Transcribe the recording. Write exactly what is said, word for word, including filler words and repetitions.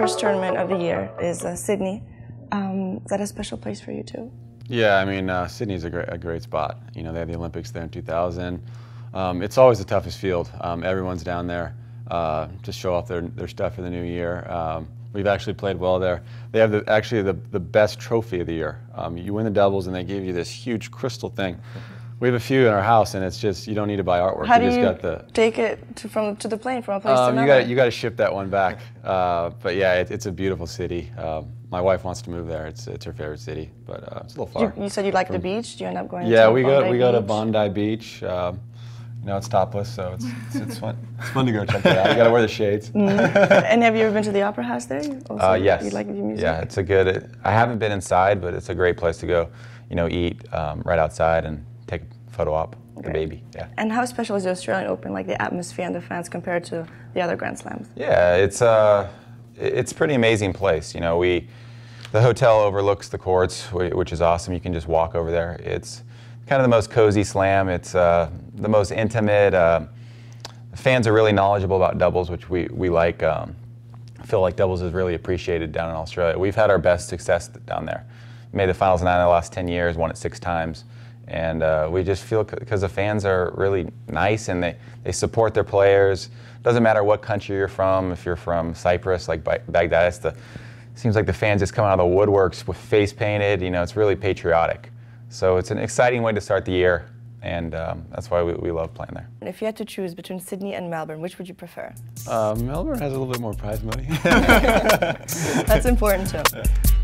first tournament of the year is uh, Sydney. Um, is that a special place for you too? Yeah, I mean, uh, Sydney's a great, a great spot. You know, they had the Olympics there in two thousand. Um, it's always the toughest field. Um, everyone's down there uh, to show off their, their stuff for the new year. Um, we've actually played well there. They have the, actually the, the best trophy of the year. Um, you win the doubles and they give you this huge crystal thing. We have a few in our house, and it's just, you don't need to buy artwork. How you do just you got the, take it to, from, to the plane from a place um, to another? You got to ship that one back. Uh, but yeah, it, it's a beautiful city. Uh, my wife wants to move there. It's, it's her favorite city, but uh, it's a little far. You, you said you like from, the beach? Do you end up going yeah, to we Bondi go, we go to Bondi Beach. Um, you know, it's topless, so it's, it's, it's fun. It's fun to go check it out. You got to wear the shades. Mm. And have you ever been to the Opera House there? Also, uh, yes. You like the music? Yeah, it's a good, it, I haven't been inside, but it's a great place to go, you know, eat um, right outside and take a photo op with the baby. Yeah. And how special is the Australian Open, like the atmosphere and the fans compared to the other Grand Slams? Yeah, it's a, it's a pretty amazing place. You know, we, the hotel overlooks the courts, which is awesome. You can just walk over there. It's kind of the most cozy slam. It's uh, the most intimate. Uh, fans are really knowledgeable about doubles, which we, we like. Um, I feel like doubles is really appreciated down in Australia. We've had our best success down there. Made the finals nine of the last ten years, won it six times. And uh, we just feel, because the fans are really nice and they, they support their players. Doesn't matter what country you're from. If you're from Cyprus, like Baghdad, it's the, it seems like the fans just come out of the woodworks with face painted. You know, it's really patriotic. So it's an exciting way to start the year. And um, that's why we, we love playing there. And if you had to choose between Sydney and Melbourne, which would you prefer? Uh, Melbourne has a little bit more prize money. That's important too.